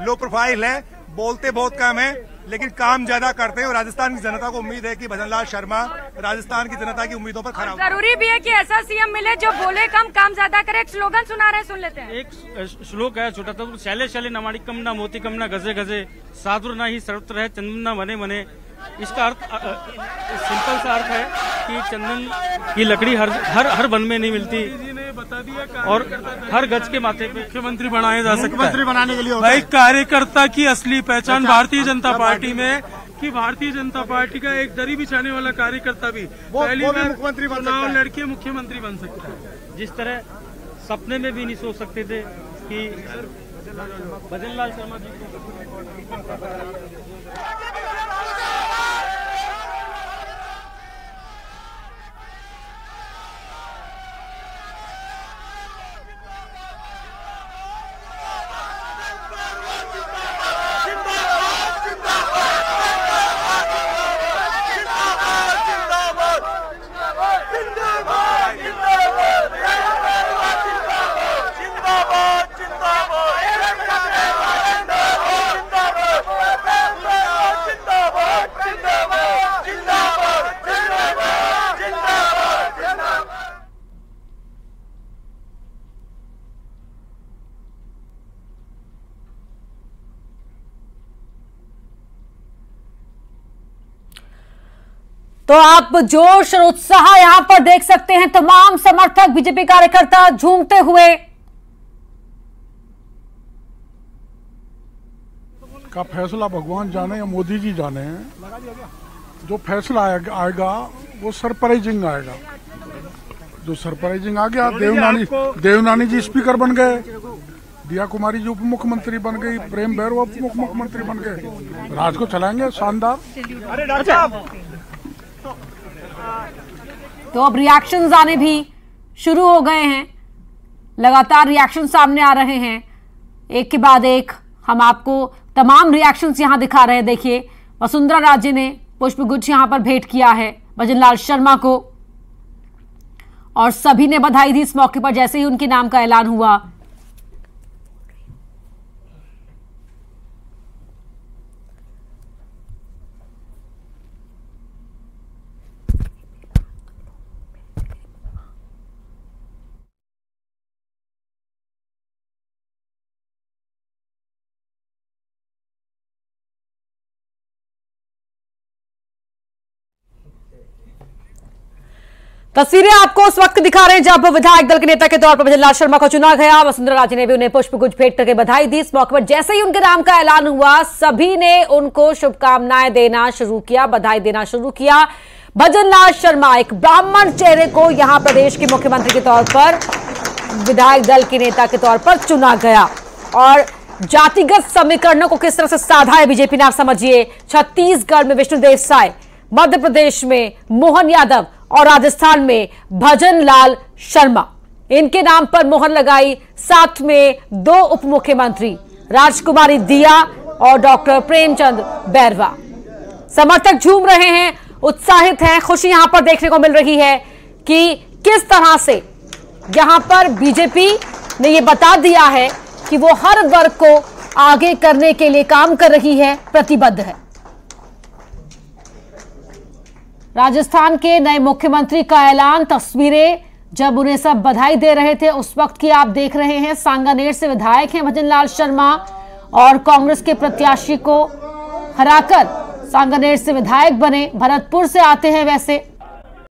Low profile है, बोलते बहुत कम है लेकिन काम ज्यादा करते हैं। और राजस्थान की जनता को उम्मीद है कि भजनलाल शर्मा राजस्थान की जनता की उम्मीदों पर खरा उतरे। जरूरी भी है कि ऐसा सीएम मिले जो बोले कम काम ज्यादा करे। एक स्लोगन सुना रहे, सुन लेते हैं। एक श्लोक है छोटा सा, शैले शैले नमाड़ी कम ना मोती कम ना गजे गजे, साधुर ना ही सर्वत्र है चंदन ना मने मने। इसका अर्थ सिंपल सा अर्थ है कि चंदन की लकड़ी हर वन में नहीं मिलती और हर गज के माथे पे मुख्यमंत्री बनाए जा सकते हैं। बनाने के लिए भाई कार्यकर्ता की असली पहचान भारतीय जनता पार्टी में कि भारतीय जनता पार्टी का एक दरी बिछाने वाला कार्यकर्ता भी पहली बार मुख्यमंत्री चुनाव लड़के मुख्यमंत्री बन सकता है। जिस तरह सपने में भी नहीं सोच सकते थे कि भजनलाल शर्मा जी को। तो आप जोश और उत्साह यहां पर देख सकते हैं, तमाम समर्थक बीजेपी कार्यकर्ता झूमते हुए। का फैसला भगवान जाने या मोदी जी जाने, जो फैसला आएगा वो सरप्राइजिंग आएगा। जो सरप्राइजिंग आ गया, देवनानी जी स्पीकर बन गए, दिया कुमारी जी उप मुख्यमंत्री बन गई, प्रेम बैरवा उप मुख्यमंत्री बन गए, राज को चलाएंगे शानदार। तो अब रिएक्शंस आने भी शुरू हो गए हैं, लगातार रिएक्शन सामने आ रहे हैं, एक के बाद एक। हम आपको तमाम रिएक्शंस यहां दिखा रहे हैं। देखिए, वसुंधरा राजे ने पुष्पगुच्छ यहां पर भेंट किया है भजनलाल शर्मा को और सभी ने बधाई दी इस मौके पर जैसे ही उनके नाम का ऐलान हुआ। तस्वीरें आपको उस वक्त दिखा रहे हैं जब विधायक दल के नेता के तौर पर भजनलाल शर्मा को चुना गया। वसुंधरा राजे ने भी उन्हें पुष्पगुच्छ भेंट करके बधाई दी। इस मौके पर जैसे ही उनके नाम का ऐलान हुआ, सभी ने उनको शुभकामनाएं देना शुरू किया, बधाई देना शुरू किया। भजनलाल शर्मा एक ब्राह्मण चेहरे को यहां प्रदेश के मुख्यमंत्री के तौर पर, विधायक दल के नेता के तौर पर चुना गया और जातिगत समीकरणों को किस तरह से साधा है बीजेपी ने, आप समझिए। छत्तीसगढ़ में विष्णुदेव साय, मध्य प्रदेश में मोहन यादव और राजस्थान में भजनलाल शर्मा, इनके नाम पर मोहर लगाई। साथ में दो उप मुख्यमंत्री, राजकुमारी दिया और डॉक्टर प्रेमचंद बैरवा। समर्थक झूम रहे हैं, उत्साहित हैं, खुशी यहां पर देखने को मिल रही है कि किस तरह से यहां पर बीजेपी ने ये बता दिया है कि वो हर वर्ग को आगे करने के लिए काम कर रही है, प्रतिबद्ध है। राजस्थान के नए मुख्यमंत्री का ऐलान, तस्वीरें जब उन्हें सब बधाई दे रहे थे उस वक्त की आप देख रहे हैं। सांगानेर से विधायक हैं भजनलाल शर्मा और कांग्रेस के प्रत्याशी को हराकर सांगानेर से विधायक बने। भरतपुर से आते हैं वैसे